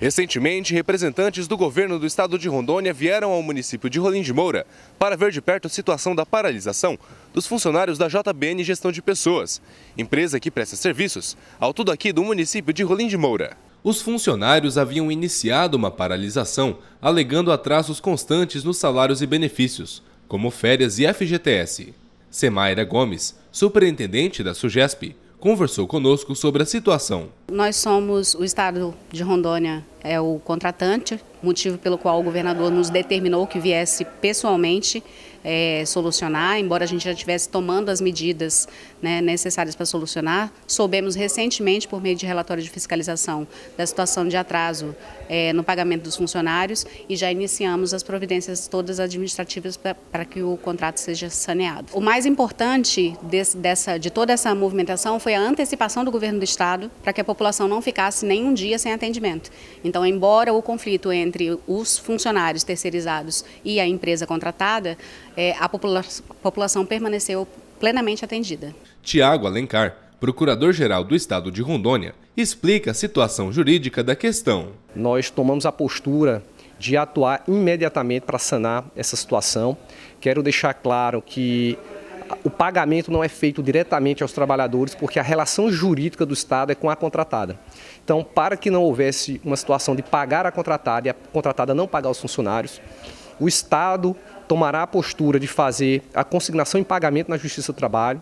Recentemente, representantes do governo do estado de Rondônia vieram ao município de Rolim de Moura para ver de perto a situação da paralisação dos funcionários da JBN Gestão de Pessoas, empresa que presta serviços ao Tudo Aqui do município de Rolim de Moura. Os funcionários haviam iniciado uma paralisação, alegando atrasos constantes nos salários e benefícios, como férias e FGTS. Semaira Gomes, superintendente da Sugesp, conversou conosco sobre a situação. Nós somos, o estado de Rondônia é o contratante, motivo pelo qual o governador nos determinou que viesse pessoalmente solucionar, embora a gente já estivesse tomando as medidas necessárias para solucionar. Soubemos recentemente, por meio de relatório de fiscalização, da situação de atraso no pagamento dos funcionários e já iniciamos as providências todas administrativas para que o contrato seja saneado. O mais importante de toda essa movimentação foi a antecipação do governo do estado para que a população não ficasse nem um dia sem atendimento. Então, embora o conflito entre os funcionários terceirizados e a empresa contratada, a população permaneceu plenamente atendida. Tiago Alencar, procurador-geral do estado de Rondônia, explica a situação jurídica da questão. Nós tomamos a postura de atuar imediatamente para sanar essa situação. Quero deixar claro que o pagamento não é feito diretamente aos trabalhadores, porque a relação jurídica do estado é com a contratada. Então, para que não houvesse uma situação de pagar a contratada e a contratada não pagar os funcionários, o estado tomará a postura de fazer a consignação em pagamento na Justiça do Trabalho,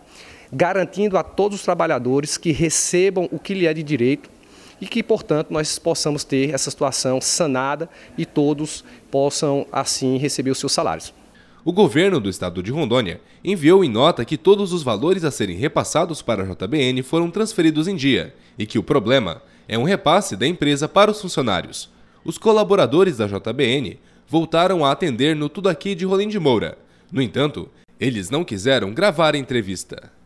garantindo a todos os trabalhadores que recebam o que lhe é de direito e que, portanto, nós possamos ter essa situação sanada e todos possam, assim, receber os seus salários. O governo do estado de Rondônia enviou em nota que todos os valores a serem repassados para a JBN foram transferidos em dia e que o problema é um repasse da empresa para os funcionários. Os colaboradores da JBN voltaram a atender no Tudo Aqui de Rolim de Moura. No entanto, eles não quiseram gravar a entrevista.